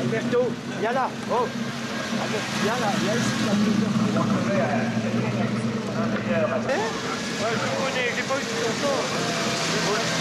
Alberto, viens là, oh, viens ici. Je ne connais pas eu tout le temps.